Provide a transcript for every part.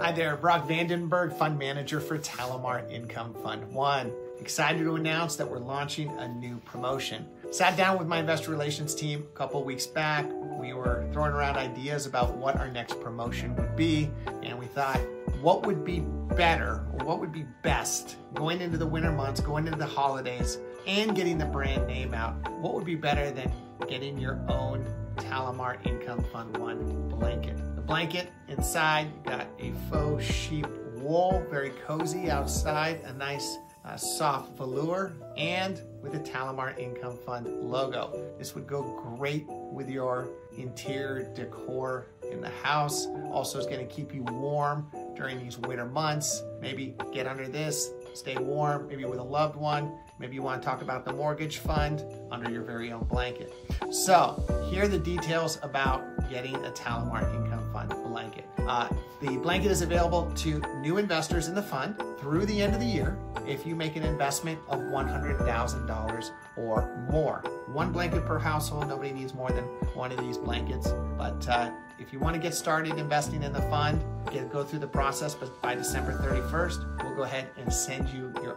Hi there, Brock Vandenberg, Fund Manager for TaliMar Income Fund One. Excited to announce that we're launching a new promotion. Sat down with my investor relations team a couple weeks back. We were throwing around ideas about what our next promotion would be, and we thought, what would be better, or what would be best, going into the winter months, going into the holidays, and getting the brand name out? What would be better than getting your own TaliMar Income Fund One blanket? Blanket inside, got a faux sheep wool, very cozy outside, a nice soft velour, and with a TaliMar Income Fund logo. This would go great with your interior decor in the house. Also, it's gonna keep you warm during these winter months. Maybe get under this, stay warm, maybe with a loved one. Maybe you wanna talk about the mortgage fund under your very own blanket. So here are the details about getting a TaliMar Income Fund blanket. The blanket is available to new investors in the fund through the end of the year if you make an investment of $100,000 or more. One blanket per household. Nobody needs more than one of these blankets. But if you want to get started investing in the fund, go through the process, but by December 31st, we'll go ahead and send you your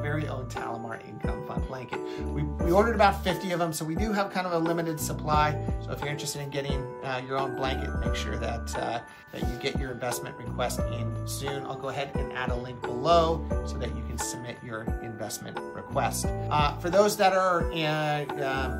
very own TaliMar Income Fund blanket. We ordered about 50 of them, so we do have kind of a limited supply. So if you're interested in getting your own blanket, make sure that you get your investment request in soon. I'll go ahead and add a link below so that you can submit your investment request. For those that are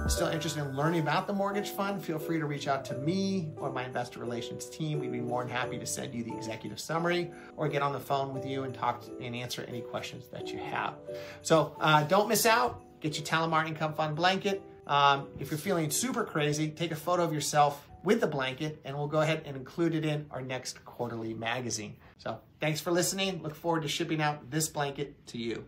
still interested in learning about the mortgage fund, feel free to reach out to me or my investor relations team. We'd be more than happy to send you the executive summary or get on the phone with you and talk and answer any questions that you have. So don't miss out. Get your TaliMar Income Fund blanket. If you're feeling super crazy, take a photo of yourself with the blanket and we'll go ahead and include it in our next quarterly magazine. So thanks for listening. Look forward to shipping out this blanket to you.